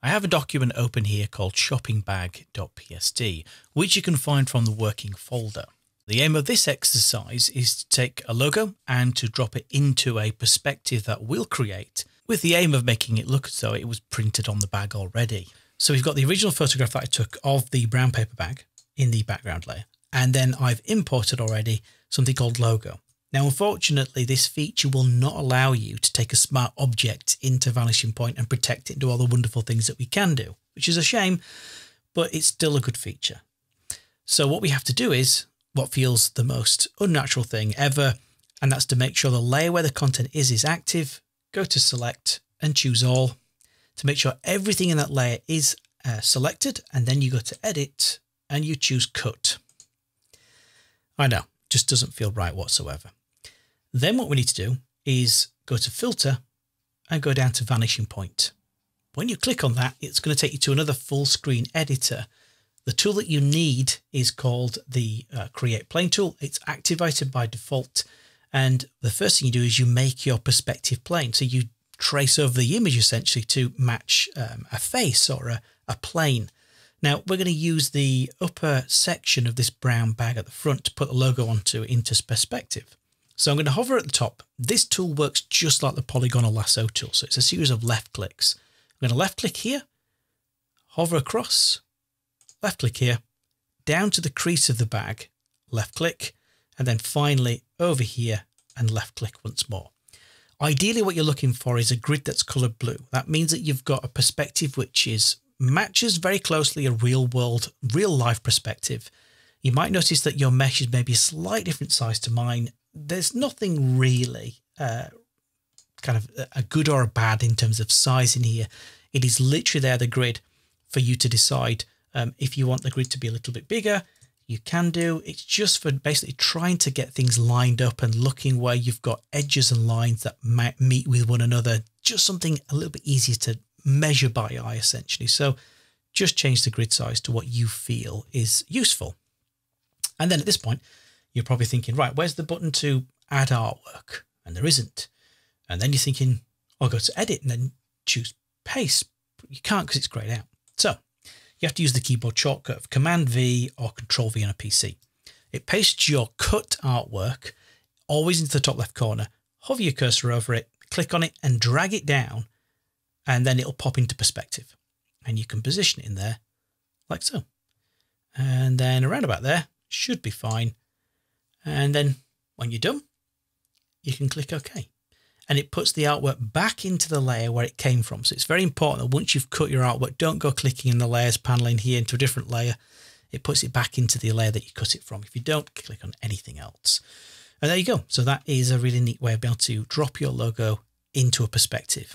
I have a document open here called shoppingbag.psd, which you can find from the working folder. The aim of this exercise is to take a logo and to drop it into a perspective that we'll create with the aim of making it look as though it was printed on the bag already. So we've got the original photograph that I took of the brown paper bag in the background layer, and then I've imported already something called logo. Now, unfortunately, this feature will not allow you to take a smart object into Vanishing Point and protect it and do all the wonderful things that we can do, which is a shame, but it's still a good feature. So what we have to do is what feels the most unnatural thing ever, and that's to make sure the layer where the content is active. Go to select and choose all to make sure everything in that layer is selected, and then you go to edit and you choose cut. I know, just doesn't feel right whatsoever. Then what we need to do is go to filter and go down to Vanishing Point. When you click on that, it's going to take you to another full screen editor. The tool that you need is called the create plane tool. It's activated by default. And the first thing you do is you make your perspective plane. So you trace over the image essentially to match a face or a plane. Now we're going to use the upper section of this brown bag at the front to put the logo onto into perspective. So I'm going to hover at the top. This tool works just like the polygonal lasso tool. So it's a series of left clicks. I'm going to left click here, hover across, left click here, down to the crease of the bag, left click, and then finally over here and left click once more. Ideally, what you're looking for is a grid that's colored blue. That means that you've got a perspective which matches very closely a real life perspective. You might notice that your mesh is maybe a slight different size to mine. There's nothing really kind of a good or a bad in terms of size in here. It is literally there, the grid, for you to decide if you want the grid to be a little bit bigger. You can do. It's just for basically trying to get things lined up and looking where you've got edges and lines that might meet with one another. Just something a little bit easier to measure by eye essentially. So just change the grid size to what you feel is useful. And then at this point, you're probably thinking, right, where's the button to add artwork? And there isn't. And then you're thinking, I'll go to edit and then choose paste. But you can't because it's grayed out. So you have to use the keyboard shortcut of Command V or Control V on a PC. It pastes your cut artwork always into the top left corner, hover your cursor over it, click on it and drag it down, and then it'll pop into perspective and you can position it in there like so. And then around about there should be fine. And then when you're done, you can click OK. And it puts the artwork back into the layer where it came from. So it's very important that once you've cut your artwork, don't go clicking in the layers panel in here into a different layer. It puts it back into the layer that you cut it from. If you don't, click on anything else. And there you go. So that is a really neat way of being able to drop your logo into a perspective.